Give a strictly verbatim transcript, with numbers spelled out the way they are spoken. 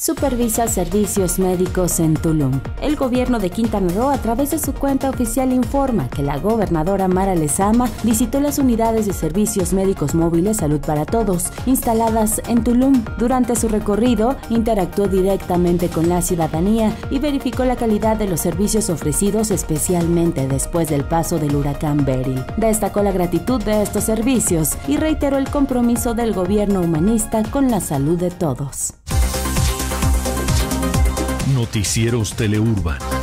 Supervisa servicios médicos en Tulum. El gobierno de Quintana Roo, a través de su cuenta oficial, informa que la gobernadora Mara Lezama visitó las unidades de servicios médicos móviles Salud para Todos, instaladas en Tulum. Durante su recorrido, interactuó directamente con la ciudadanía y verificó la calidad de los servicios ofrecidos, especialmente después del paso del huracán Beryl. Destacó la gratitud de estos servicios y reiteró el compromiso del gobierno humanista con la salud de todos. Noticieros TeleUrban.